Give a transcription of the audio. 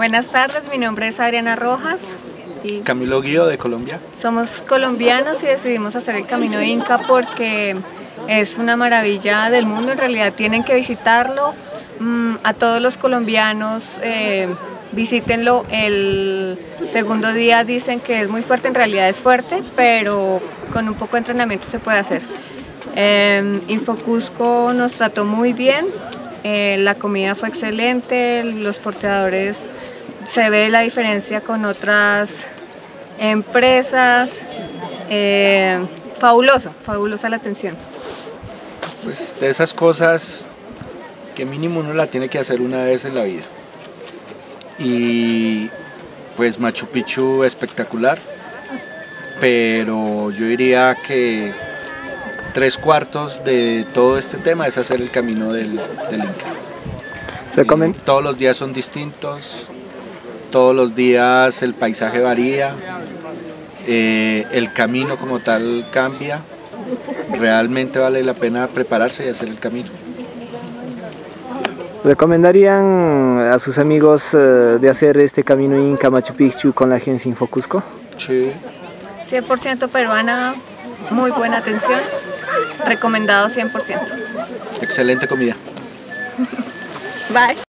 Buenas tardes, mi nombre es Adriana Rojas y Camilo Guido de Colombia. Somos colombianos y decidimos hacer el Camino Inca porque es una maravilla del mundo. En realidad tienen que visitarlo. A todos los colombianos, visítenlo. El segundo día dicen que es muy fuerte, en realidad es fuerte, pero con un poco de entrenamiento se puede hacer. Infocusco nos trató muy bien. La comida fue excelente, los porteadores, se ve la diferencia con otras empresas. Fabulosa la atención. Pues de esas cosas que mínimo uno la tiene que hacer una vez en la vida. Y pues Machu Picchu espectacular, pero yo diría que 3/4 de todo este tema es hacer el camino del Inca. Todos los días son distintos, todos los días el paisaje varía, el camino como tal cambia. Realmente vale la pena prepararse y hacer el camino. ¿Recomendarían a sus amigos de hacer este camino Inca Machu Picchu con la agencia Infocusco? Sí. 100% peruana, muy buena atención. Recomendado 100%. Excelente comida. Bye.